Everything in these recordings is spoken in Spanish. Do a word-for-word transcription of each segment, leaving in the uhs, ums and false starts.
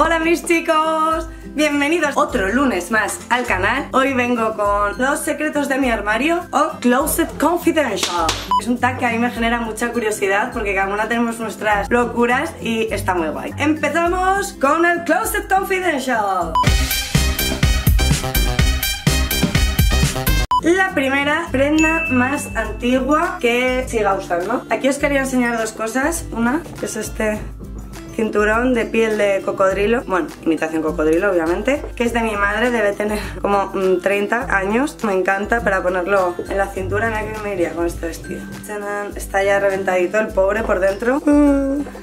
Hola mis chicos, bienvenidos otro lunes más al canal. Hoy vengo con los secretos de mi armario o Closet Confidential. Es un tag que a mí me genera mucha curiosidad porque cada una tenemos nuestras locuras y está muy guay. Empezamos con el Closet Confidential. La primera prenda más antigua que siga usando. Aquí os quería enseñar dos cosas. Una, que es este cinturón de piel de cocodrilo, bueno, imitación cocodrilo obviamente, que es de mi madre, debe tener como treinta años, me encanta para ponerlo en la cintura. Mira que me iría con este vestido. ¡Tadán! Está ya reventadito el pobre por dentro,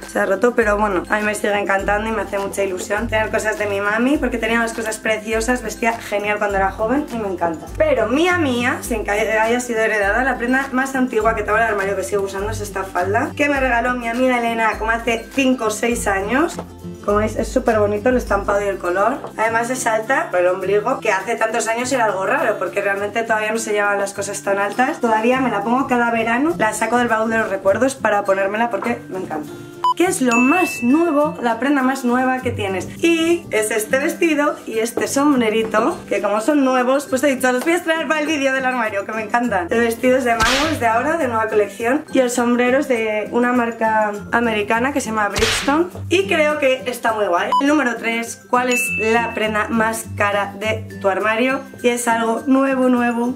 se ha roto, pero bueno, a mí me sigue encantando y me hace mucha ilusión tener cosas de mi mami porque tenía unas cosas preciosas, vestía genial cuando era joven y me encanta. Pero mía mía, sin que haya sido heredada, la prenda más antigua que tengo en el armario que sigo usando es esta falda que me regaló mi amiga Elena como hace cinco o seis años. Como veis es súper bonito el estampado y el color. Además es alta por el ombligo, que hace tantos años era algo raro porque realmente todavía no se llevaban las cosas tan altas. Todavía me la pongo cada verano, la saco del baúl de los recuerdos para ponérmela porque me encanta. ¿Qué es lo más nuevo, la prenda más nueva que tienes? Y es este vestido y este sombrerito, que como son nuevos, pues he dicho, los voy a traer para el vídeo del armario, que me encantan. El vestido es de Mango, es de ahora, de nueva colección. Y el sombrero es de una marca americana que se llama Brixton. Y creo que está muy guay. Número tres, ¿cuál es la prenda más cara de tu armario? Y es algo nuevo, nuevo.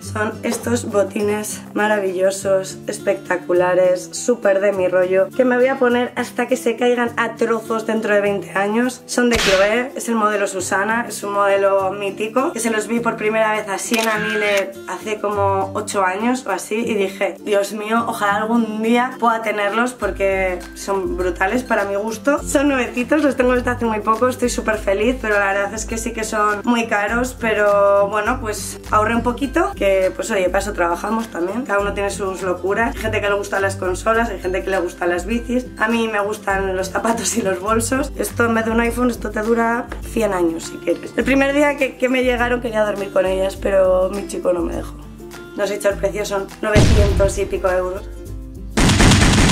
Son estos botines maravillosos, espectaculares, súper de mi rollo, que me voy a poner hasta que se caigan a trozos dentro de veinte años. Son de Chloé, es el modelo Susana, es un modelo mítico, que se los vi por primera vez a Siena Miller hace como ocho años o así, y dije, Dios mío, ojalá algún día pueda tenerlos porque son brutales para mi gusto. Son nuevecitos, los tengo desde hace muy poco, estoy súper feliz, pero la verdad es que sí que son muy caros, pero bueno, pues ahorré un poquito, que pues oye, para eso trabajamos también, cada uno tiene sus locuras. Hay gente que le gustan las consolas, hay gente que le gustan las bicis, a mí me gustan los zapatos y los bolsos. Esto en vez de un iPhone, esto te dura cien años si quieres. El primer día que, que me llegaron quería dormir con ellas, pero mi chico no me dejó. No os he dicho el precio, son novecientos y pico euros.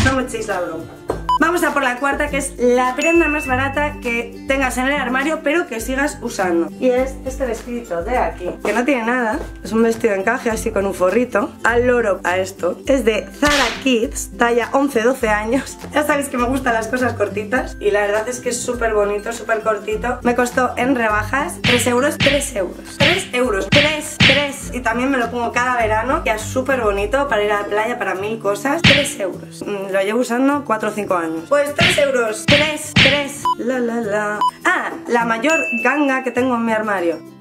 No me echéis la bronca. Vamos a por la cuarta, que es la prenda más barata que tengas en el armario pero que sigas usando. Y es este vestidito de aquí, que no tiene nada. Es un vestido de encaje así con un forrito. Al loro a esto. Es de Zara Kids, talla once doce años. Ya sabéis que me gustan las cosas cortitas y la verdad es que es súper bonito, súper cortito. Me costó en rebajas tres euros, tres euros. tres euros, tres, tres. Y también me lo pongo cada verano, que es súper bonito para ir a la playa, para mil cosas. tres euros. Lo llevo usando cuatro o cinco años. Pues tres euros, tres, tres. La la la. Ah, la mayor ganga que tengo en mi armario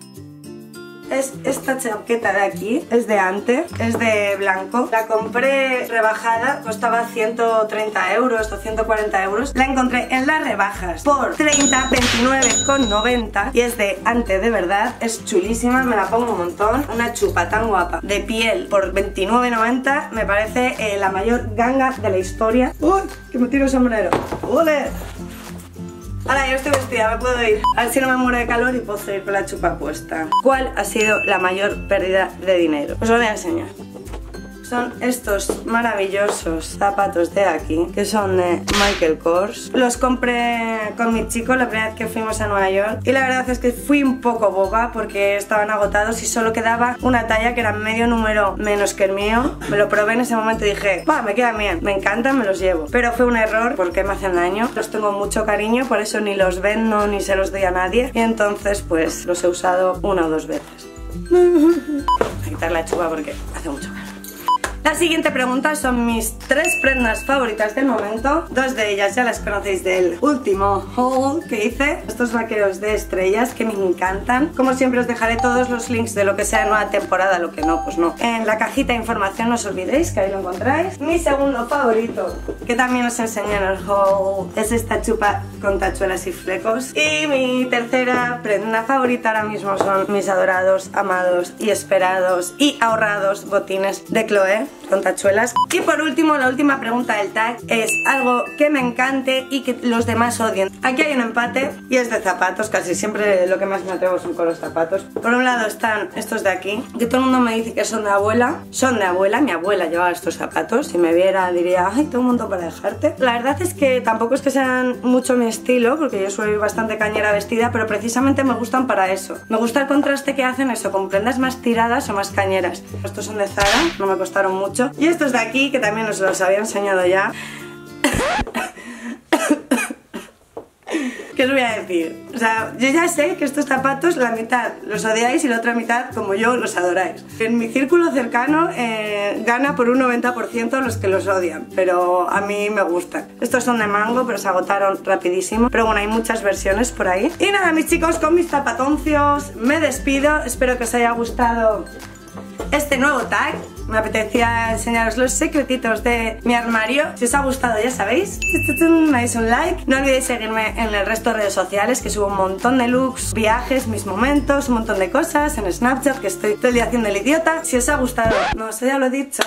es esta chaqueta de aquí, es de Ante, es de blanco. La compré rebajada, costaba ciento treinta euros o ciento cuarenta euros. La encontré en las rebajas por treinta, veintinueve con noventa. Y es de Ante, de verdad, es chulísima, me la pongo un montón. Una chupa tan guapa de piel por veintinueve con noventa me parece eh, la mayor ganga de la historia. ¡Uy! Que me tiro el sombrero. ¡Ole! Ahora yo estoy vestida, me puedo ir. A ver si no me muero de calor y puedo seguir con la chupa puesta. ¿Cuál ha sido la mayor pérdida de dinero? Os lo voy a enseñar. Son estos maravillosos zapatos de aquí, que son de Michael Kors. Los compré con mi chico la primera vez que fuimos a Nueva York y la verdad es que fui un poco boba porque estaban agotados y solo quedaba una talla que era medio número menos que el mío. Me lo probé en ese momento y dije, ¡buah, me quedan bien! Me encantan, me los llevo. Pero fue un error porque me hacen daño. Los tengo mucho cariño, por eso ni los vendo ni se los doy a nadie. Y entonces pues los he usado una o dos veces. Voy a quitar la chupa porque hace mucho calor. La siguiente pregunta son mis tres prendas favoritas del momento. Dos de ellas ya las conocéis del último haul que hice. Estos vaqueros de estrellas que me encantan. Como siempre os dejaré todos los links de lo que sea nueva temporada, lo que no, pues no. En la cajita de información no os olvidéis que ahí lo encontráis. Mi segundo favorito, que también os enseñé en el haul, es esta chupa con tachuelas y flecos. Y mi tercera prenda favorita ahora mismo son mis adorados, amados y esperados y ahorrados botines de Chloé. con tachuelas. Y por último, la última pregunta del tag es algo que me encante y que los demás odien. Aquí hay un empate y es de zapatos, casi siempre lo que más me atrevo son con los zapatos. Por un lado están estos de aquí, que todo el mundo me dice que son de abuela. Son de abuela, mi abuela llevaba estos zapatos, si me viera diría, ay, tengo un montón para dejarte. La verdad es que tampoco es que sean mucho mi estilo, porque yo soy bastante cañera vestida, pero precisamente me gustan para eso. Me gusta el contraste que hacen eso, con prendas más tiradas o más cañeras. Estos son de Zara, no me costaron mucho. Y estos de aquí, que también os los había enseñado ya. ¿Qué os voy a decir? O sea, yo ya sé que estos zapatos la mitad los odiáis y la otra mitad, como yo, los adoráis. En mi círculo cercano eh, gana por un noventa por ciento los que los odian, pero a mí me gustan. Estos son de mango, pero se agotaron rapidísimo. Pero bueno, hay muchas versiones por ahí. Y nada, mis chicos, con mis zapatoncios me despido. Espero que os haya gustado este nuevo tag. Me apetecía enseñaros los secretitos de mi armario. Si os ha gustado, ya sabéis, me dais un like. No olvidéis seguirme en el resto de redes sociales, que subo un montón de looks, viajes, mis momentos, un montón de cosas. En Snapchat, que estoy todo el día haciendo el idiota. Si os ha gustado, no sé, ya lo he dicho.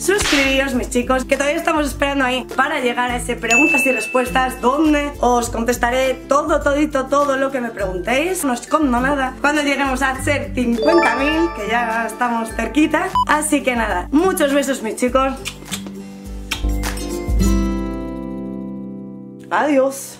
Suscribíos, mis chicos, que todavía estamos esperando ahí para llegar a ese preguntas y respuestas, donde os contestaré todo, todito, todo lo que me preguntéis. No os escondo nada. Cuando lleguemos a ser cincuenta mil, que ya estamos cerquita. Así Así que nada, muchos besos, mis chicos. Adiós.